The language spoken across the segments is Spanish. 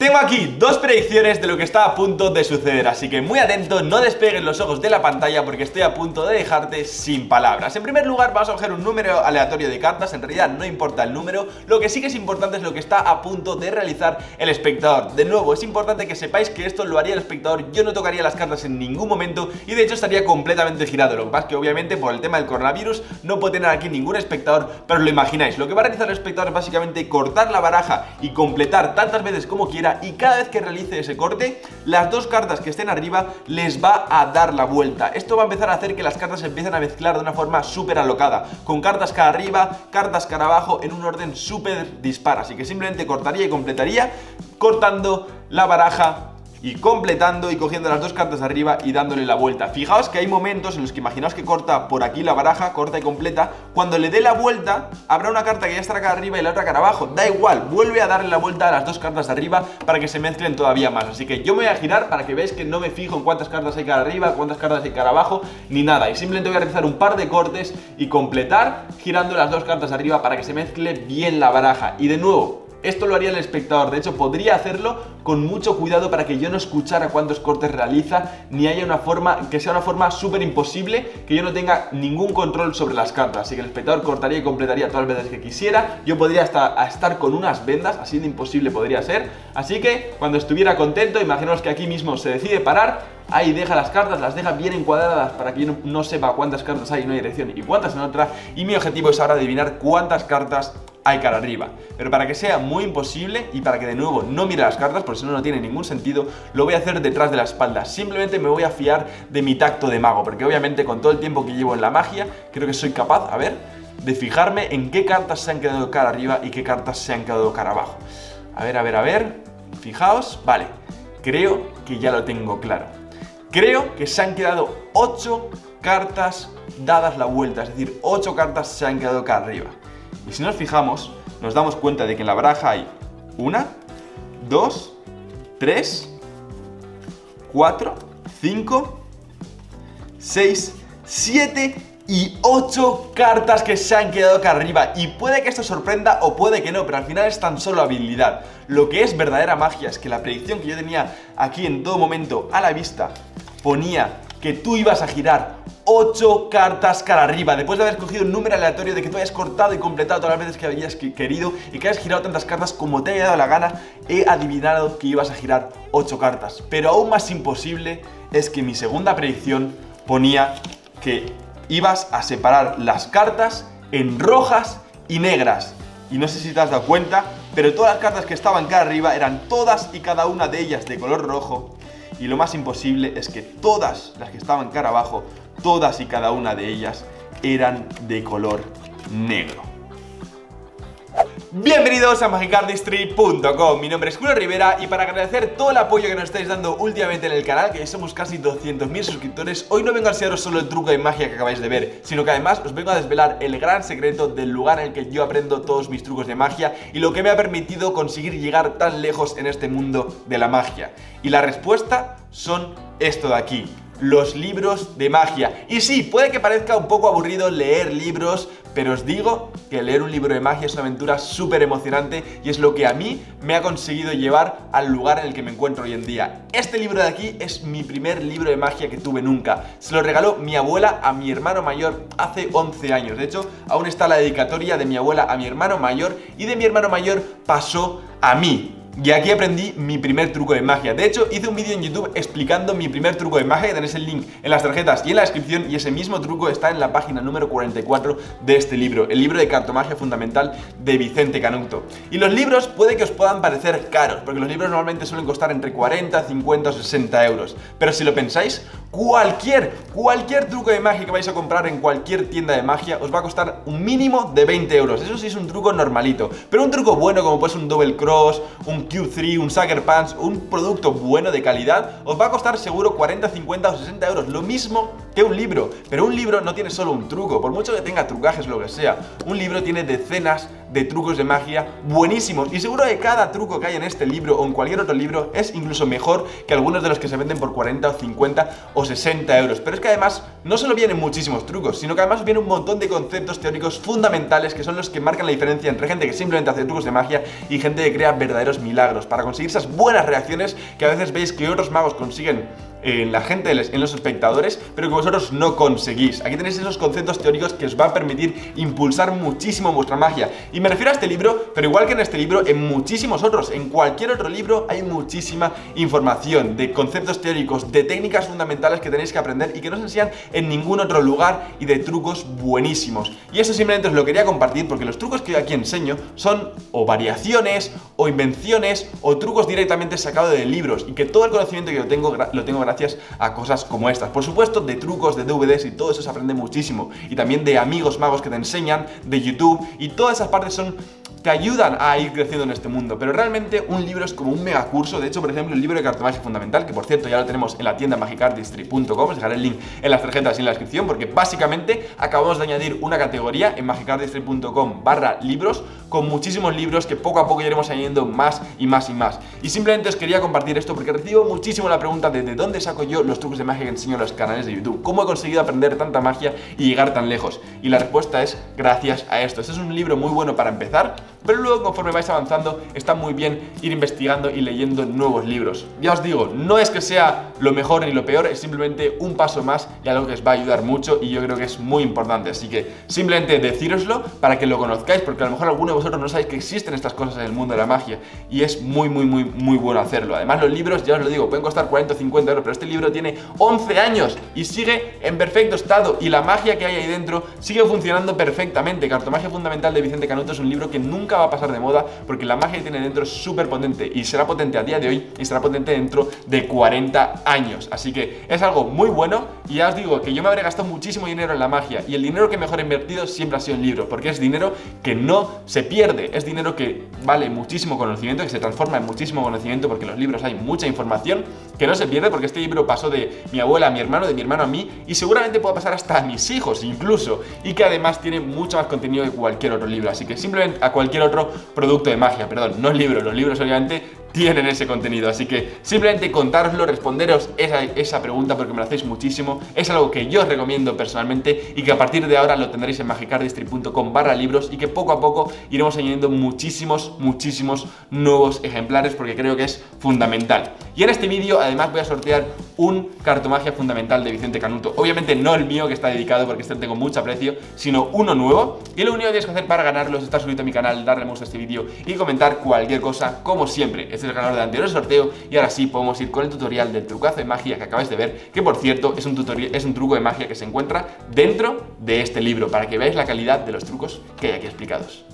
Tengo aquí dos predicciones de lo que está a punto de suceder, así que muy atento, no despegues los ojos de la pantalla porque estoy a punto de dejarte sin palabras. En primer lugar, vas a coger un número aleatorio de cartas, en realidad no importa el número, lo que sí que es importante es lo que está a punto de realizar el espectador. De nuevo, es importante que sepáis que esto lo haría el espectador, yo no tocaría las cartas en ningún momento y de hecho estaría completamente girado, lo que pasa es que obviamente por el tema del coronavirus no puede tener aquí ningún espectador, pero lo imagináis, lo que va a realizar el espectador es básicamente cortar la baraja y completar tantas veces como quiera. Y cada vez que realice ese corte, las dos cartas que estén arriba les va a dar la vuelta. Esto va a empezar a hacer que las cartas se empiecen a mezclar de una forma súper alocada, con cartas cara arriba, cartas cara abajo, en un orden súper dispar. Así que simplemente cortaría y completaría, cortando la baraja y completando y cogiendo las dos cartas de arriba y dándole la vuelta. Fijaos que hay momentos en los que imaginaos que corta por aquí la baraja, corta y completa. Cuando le dé la vuelta, habrá una carta que ya estará acá arriba y la otra acá abajo. Da igual, vuelve a darle la vuelta a las dos cartas de arriba para que se mezclen todavía más. Así que yo me voy a girar para que veáis que no me fijo en cuántas cartas hay cara arriba, cuántas cartas hay cara abajo, ni nada. Y simplemente voy a realizar un par de cortes y completar girando las dos cartas de arriba para que se mezcle bien la baraja. Y de nuevo, esto lo haría el espectador, de hecho podría hacerlo con mucho cuidado para que yo no escuchara cuántos cortes realiza, ni haya una forma, que sea una forma súper imposible, que yo no tenga ningún control sobre las cartas. Así que el espectador cortaría y completaría todas las veces que quisiera, yo podría hasta estar con unas vendas, así de imposible podría ser. Así que cuando estuviera contento, imaginaos que aquí mismo se decide parar, ahí deja las cartas, las deja bien encuadradas para que yo no sepa cuántas cartas hay en una dirección y cuántas en otra, y mi objetivo es ahora adivinar cuántas cartas hay cara arriba. Pero para que sea muy imposible y para que de nuevo no mire las cartas, porque si no, no tiene ningún sentido, lo voy a hacer detrás de la espalda. Simplemente me voy a fiar de mi tacto de mago, porque obviamente con todo el tiempo que llevo en la magia, creo que soy capaz, a ver, de fijarme en qué cartas se han quedado cara arriba y qué cartas se han quedado cara abajo. A ver, a ver, a ver, fijaos, vale, creo que ya lo tengo claro. Creo que se han quedado 8 cartas dadas la vuelta, es decir, 8 cartas se han quedado acá arriba. Y si nos fijamos, nos damos cuenta de que en la baraja hay 1, 2, 3, 4, 5, 6, 7 y 8 cartas que se han quedado acá arriba. Y puede que esto sorprenda o puede que no, pero al final es tan solo habilidad. Lo que es verdadera magia es que la predicción que yo tenía aquí en todo momento a la vista ponía que tú ibas a girar 8 cartas cara arriba, después de haber escogido un número aleatorio, de que tú hayas cortado y completado todas las veces que habías querido y que hayas girado tantas cartas como te haya dado la gana. He adivinado que ibas a girar 8 cartas, pero aún más imposible es que mi segunda predicción ponía que ibas a separar las cartas en rojas y negras. Y no sé si te has dado cuenta, pero todas las cartas que estaban cara arriba eran todas y cada una de ellas de color rojo. Y lo más imposible es que todas las que estaban cara abajo, todas y cada una de ellas eran de color negro. Bienvenidos a magicardistry.com, mi nombre es Julio Rivera y para agradecer todo el apoyo que nos estáis dando últimamente en el canal, que somos casi 200.000 suscriptores, hoy no vengo a enseñaros solo el truco de magia que acabáis de ver, sino que además os vengo a desvelar el gran secreto del lugar en el que yo aprendo todos mis trucos de magia y lo que me ha permitido conseguir llegar tan lejos en este mundo de la magia. Y la respuesta son esto de aquí: los libros de magia. Y sí, puede que parezca un poco aburrido leer libros, pero os digo que leer un libro de magia es una aventura súper emocionante y es lo que a mí me ha conseguido llevar al lugar en el que me encuentro hoy en día. Este libro de aquí es mi primer libro de magia que tuve nunca. Se lo regaló mi abuela a mi hermano mayor hace 11 años. De hecho, aún está la dedicatoria de mi abuela a mi hermano mayor y de mi hermano mayor pasó a mí. Y aquí aprendí mi primer truco de magia. De hecho, hice un vídeo en YouTube explicando mi primer truco de magia, que tenéis el link en las tarjetas y en la descripción, y ese mismo truco está en la página número 44 de este libro, el libro de cartomagia fundamental de Vicente Canuto. Y los libros puede que os puedan parecer caros, porque los libros normalmente suelen costar entre 40, 50 o 60 euros. Pero si lo pensáis, cualquier truco de magia que vais a comprar en cualquier tienda de magia os va a costar un mínimo de 20 euros. Eso sí es un truco normalito, pero un truco bueno como puede ser un double cross, un Q3, un sucker punch, un producto bueno de calidad, os va a costar seguro 40, 50 o 60 euros. Lo mismo que un libro. Pero un libro no tiene solo un truco, por mucho que tenga trucajes o lo que sea. Un libro tiene decenas de trucos de magia buenísimos, y seguro que cada truco que hay en este libro o en cualquier otro libro es incluso mejor que algunos de los que se venden por 40 o 50 o 60 euros. Pero es que además no solo vienen muchísimos trucos, sino que además vienen un montón de conceptos teóricos fundamentales que son los que marcan la diferencia entre gente que simplemente hace trucos de magia y gente que crea verdaderos milagros para conseguir esas buenas reacciones que a veces veis que otros magos consiguen en la gente, en los espectadores, pero que vosotros no conseguís. Aquí tenéis esos conceptos teóricos que os van a permitir impulsar muchísimo vuestra magia. Y me refiero a este libro, pero igual que en este libro, en muchísimos otros. En cualquier otro libro hay muchísima información de conceptos teóricos, de técnicas fundamentales que tenéis que aprender y que no os enseñan en ningún otro lugar, y de trucos buenísimos. Y eso simplemente os lo quería compartir, porque los trucos que yo aquí enseño son o variaciones, o invenciones, o trucos directamente sacados de libros, y que todo el conocimiento que yo tengo, lo tengo gracias a cosas como estas. Por supuesto, de trucos, de DVDs y todo eso se aprende muchísimo, y también de amigos magos que te enseñan, de YouTube, y todas esas partes son... te ayudan a ir creciendo en este mundo. Pero realmente un libro es como un mega curso. De hecho, por ejemplo, el libro de cartomagia fundamental, que por cierto ya lo tenemos en la tienda magicardistry.com, os dejaré el link en las tarjetas y en la descripción, porque básicamente acabamos de añadir una categoría en magicardistry.com/libros con muchísimos libros que poco a poco iremos añadiendo más y más y más. Y simplemente os quería compartir esto porque recibo muchísimo la pregunta de dónde saco yo los trucos de magia que enseño en los canales de YouTube, cómo he conseguido aprender tanta magia y llegar tan lejos. Y la respuesta es gracias a esto. Este es un libro muy bueno para empezar, pero luego conforme vais avanzando está muy bien ir investigando y leyendo nuevos libros. Ya os digo, no es que sea lo mejor ni lo peor, es simplemente un paso más y algo que os va a ayudar mucho, y yo creo que es muy importante. Así que simplemente decíroslo para que lo conozcáis, porque a lo mejor alguno de vosotros no sabéis que existen estas cosas en el mundo de la magia, y es muy bueno hacerlo. Además, los libros, ya os lo digo, pueden costar 40 o 50 euros, pero este libro tiene 11 años y sigue en perfecto estado, y la magia que hay ahí dentro sigue funcionando perfectamente. Cartomagia fundamental de Vicente Canuto es un libro que nunca va a pasar de moda, porque la magia que tiene dentro es súper potente, y será potente a día de hoy y será potente dentro de 40 años. Así que es algo muy bueno, y ya os digo que yo me habré gastado muchísimo dinero en la magia, y el dinero que mejor he invertido siempre ha sido en libros, porque es dinero que no se pierde, es dinero que vale muchísimo conocimiento, que se transforma en muchísimo conocimiento, porque en los libros hay mucha información que no se pierde, porque este libro pasó de mi abuela a mi hermano, de mi hermano a mí, y seguramente pueda pasar hasta a mis hijos incluso, y que además tiene mucho más contenido que cualquier otro libro. Así que simplemente a cualquier otro producto de magia, perdón, no libros, los libros obviamente tienen ese contenido. Así que simplemente contároslo, responderos esa pregunta, porque me lo hacéis muchísimo. Es algo que yo os recomiendo personalmente, y que a partir de ahora lo tendréis en magicardistry.com/libros, y que poco a poco iremos añadiendo muchísimos nuevos ejemplares, porque creo que es fundamental. Y en este vídeo además voy a sortear un cartomagia fundamental de Vicente Canuto. Obviamente no el mío, que está dedicado, porque este tengo mucho aprecio, sino uno nuevo. Y lo único que tienes que hacer para ganarlo es estar suscrito a mi canal, darle me gusta a este vídeo y comentar cualquier cosa, como siempre. Este es el ganador del anterior sorteo, y ahora sí podemos ir con el tutorial del trucazo de magia que acabáis de ver, que por cierto es un truco de magia que se encuentra dentro de este libro, para que veáis la calidad de los trucos que hay aquí explicados.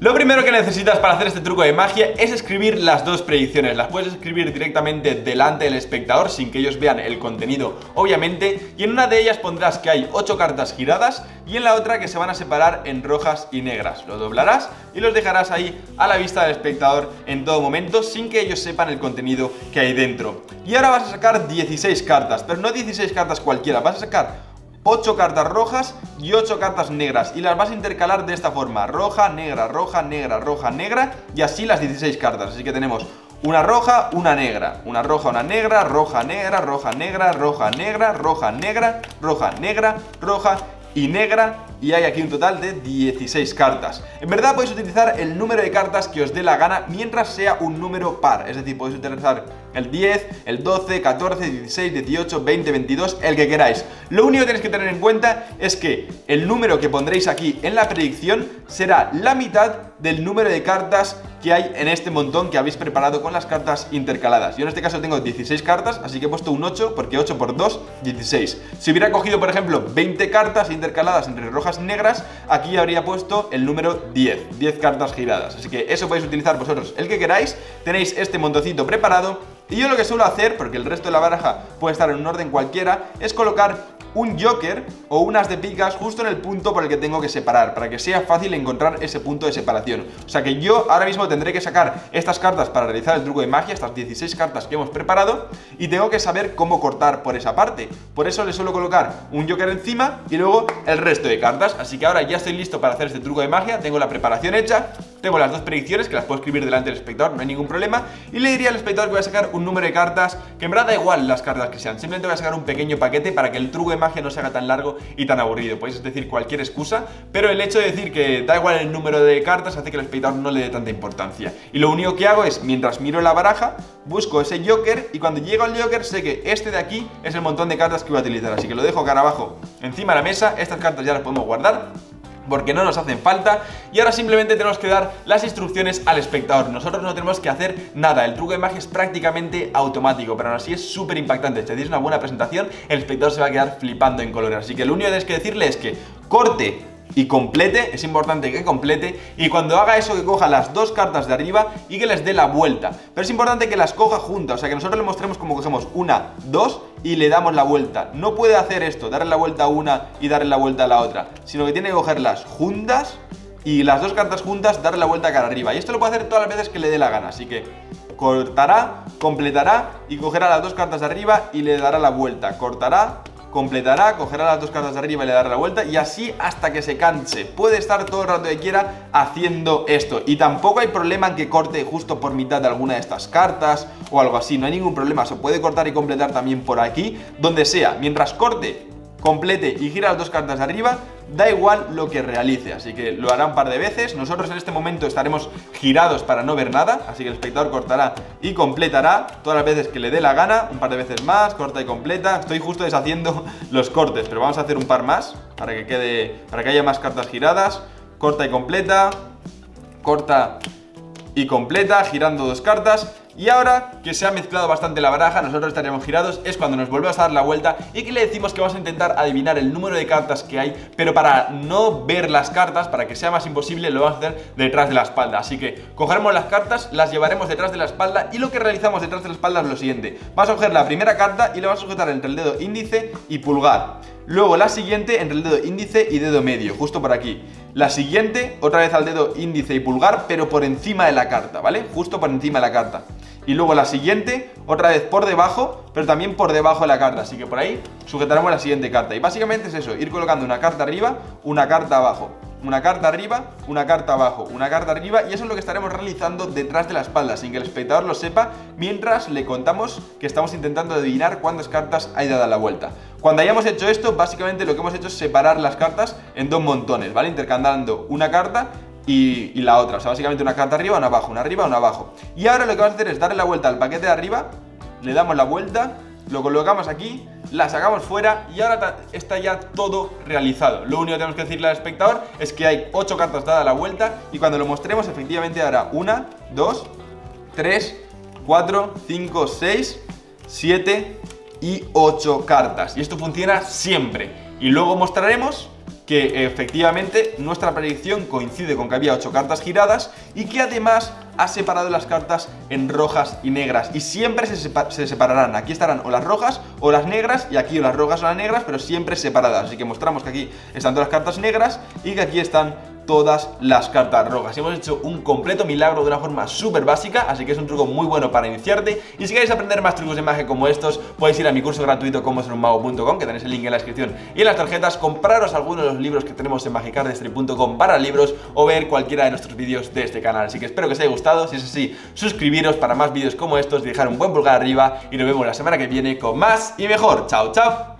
Lo primero que necesitas para hacer este truco de magia es escribir las dos predicciones. Las puedes escribir directamente delante del espectador, sin que ellos vean el contenido obviamente, y en una de ellas pondrás que hay 8 cartas giradas, y en la otra que se van a separar en rojas y negras. Lo doblarás y los dejarás ahí a la vista del espectador en todo momento, sin que ellos sepan el contenido que hay dentro. Y ahora vas a sacar 16 cartas, pero no 16 cartas cualquiera, vas a sacar 8 cartas rojas y 8 cartas negras, y las vas a intercalar de esta forma: roja, negra, roja, negra, roja, negra, y así las 16 cartas. Así que tenemos una roja, una negra, una roja, una negra, roja, negra, roja, negra, roja, negra, roja, negra, roja, negra, roja y negra, y hay aquí un total de 16 cartas. En verdad podéis utilizar el número de cartas que os dé la gana, mientras sea un número par, es decir, podéis utilizar el 10, el 12, 14, 16, 18, 20, 22, el que queráis. Lo único que tenéis que tener en cuenta es que el número que pondréis aquí en la predicción será la mitad del número de cartas que hay en este montón que habéis preparado con las cartas intercaladas. Yo en este caso tengo 16 cartas, así que he puesto un 8, porque 8 por 2, 16. Si hubiera cogido, por ejemplo, 20 cartas intercaladas entre rojas y negras, aquí habría puesto el número 10, 10 cartas giradas. Así que eso podéis utilizar vosotros el que queráis. Tenéis este montoncito preparado, y yo lo que suelo hacer, porque el resto de la baraja puede estar en un orden cualquiera, es colocar un joker o un as de picas justo en el punto por el que tengo que separar, para que sea fácil encontrar ese punto de separación. O sea que yo ahora mismo tendré que sacar estas cartas para realizar el truco de magia, estas 16 cartas que hemos preparado, y tengo que saber cómo cortar por esa parte. Por eso le suelo colocar un joker encima y luego el resto de cartas. Así que ahora ya estoy listo para hacer este truco de magia, tengo la preparación hecha, tengo las dos predicciones que las puedo escribir delante del espectador, no hay ningún problema, y le diría al espectador que voy a sacar un número de cartas, que en verdad da igual las cartas que sean, simplemente voy a sacar un pequeño paquete para que el truco de magia no se haga tan largo y tan aburrido. Podéis decir cualquier excusa, pero el hecho de decir que da igual el número de cartas hace que el espectador no le dé tanta importancia. Y lo único que hago es, mientras miro la baraja, busco ese joker, y cuando llego al joker sé que este de aquí es el montón de cartas que voy a utilizar, así que lo dejo cara abajo encima de la mesa. Estas cartas ya las podemos guardar porque no nos hacen falta, y ahora simplemente tenemos que dar las instrucciones al espectador. Nosotros no tenemos que hacer nada, el truco de magia es prácticamente automático, pero aún así es súper impactante. Si hacéis una buena presentación, el espectador se va a quedar flipando en colores, así que lo único que tenéis que decirle es que corte y complete, es importante que complete, y cuando haga eso que coja las dos cartas de arriba y que les dé la vuelta, pero es importante que las coja juntas, o sea que nosotros le mostremos cómo cogemos una, dos y le damos la vuelta. No puede hacer esto, darle la vuelta a una y darle la vuelta a la otra, sino que tiene que cogerlas juntas y las dos cartas juntas, darle la vuelta cara arriba, y esto lo puede hacer todas las veces que le dé la gana, así que cortará, completará y cogerá las dos cartas de arriba y le dará la vuelta, cortará, completará, cogerá las dos cartas de arriba y le dará la vuelta, y así hasta que se canse. Puede estar todo el rato que quiera haciendo esto, y tampoco hay problema en que corte justo por mitad de alguna de estas cartas o algo así, no hay ningún problema. Se puede cortar y completar también por aquí, donde sea, mientras corte, complete y gira las dos cartas de arriba, da igual lo que realice, así que lo hará un par de veces. Nosotros en este momento estaremos girados para no ver nada, así que el espectador cortará y completará todas las veces que le dé la gana, un par de veces más, corta y completa. Estoy justo deshaciendo los cortes, pero vamos a hacer un par más para que quede, para que haya más cartas giradas. Corta y completa, corta y completa, girando dos cartas. Y ahora que se ha mezclado bastante la baraja, nosotros estaremos girados, es cuando nos volvemos a dar la vuelta y que le decimos que vamos a intentar adivinar el número de cartas que hay, pero para no ver las cartas, para que sea más imposible, lo vamos a hacer detrás de la espalda. Así que cogeremos las cartas, las llevaremos detrás de la espalda, y lo que realizamos detrás de la espalda es lo siguiente: vas a coger la primera carta y la vas a sujetar entre el dedo índice y pulgar, luego la siguiente entre el dedo índice y dedo medio, justo por aquí. La siguiente, otra vez al dedo índice y pulgar, pero por encima de la carta, ¿vale? Justo por encima de la carta. Y luego la siguiente, otra vez por debajo, pero también por debajo de la carta. Así que por ahí sujetaremos la siguiente carta. Y básicamente es eso, ir colocando una carta arriba, una carta abajo, una carta arriba, una carta abajo, una carta arriba, y eso es lo que estaremos realizando detrás de la espalda, sin que el espectador lo sepa, mientras le contamos que estamos intentando adivinar cuántas cartas hay dada la vuelta. Cuando hayamos hecho esto, básicamente lo que hemos hecho es separar las cartas en dos montones, ¿vale? Intercambiando una carta y la otra, o sea, básicamente una carta arriba, una abajo, una arriba, una abajo. Y ahora lo que vamos a hacer es darle la vuelta al paquete de arriba, le damos la vuelta, lo colocamos aquí, la sacamos fuera, y ahora está ya todo realizado. Lo único que tenemos que decirle al espectador es que hay 8 cartas dadas la vuelta, y cuando lo mostremos efectivamente dará 1, 2, 3, 4, 5, 6, 7 y 8 cartas. Y esto funciona siempre. Y luego mostraremos que efectivamente nuestra predicción coincide con que había 8 cartas giradas y que además ha separado las cartas en rojas y negras, y siempre se separarán. Aquí estarán o las rojas o las negras, y aquí o las rojas o las negras, pero siempre separadas. Así que mostramos que aquí están todas las cartas negras y que aquí están todas las cartas rojas. Hemos hecho un completo milagro de una forma súper básica, así que es un truco muy bueno para iniciarte. Y si queréis aprender más trucos de magia como estos, podéis ir a mi curso gratuito comoseraunmago.com, que tenéis el link en la descripción y en las tarjetas, compraros algunos de los libros que tenemos en magicardistry.com/libros, o ver cualquiera de nuestros vídeos de este canal. Así que espero que os haya gustado, si es así, suscribiros para más vídeos como estos, dejar un buen pulgar arriba, y nos vemos la semana que viene con más y mejor. Chao, chao.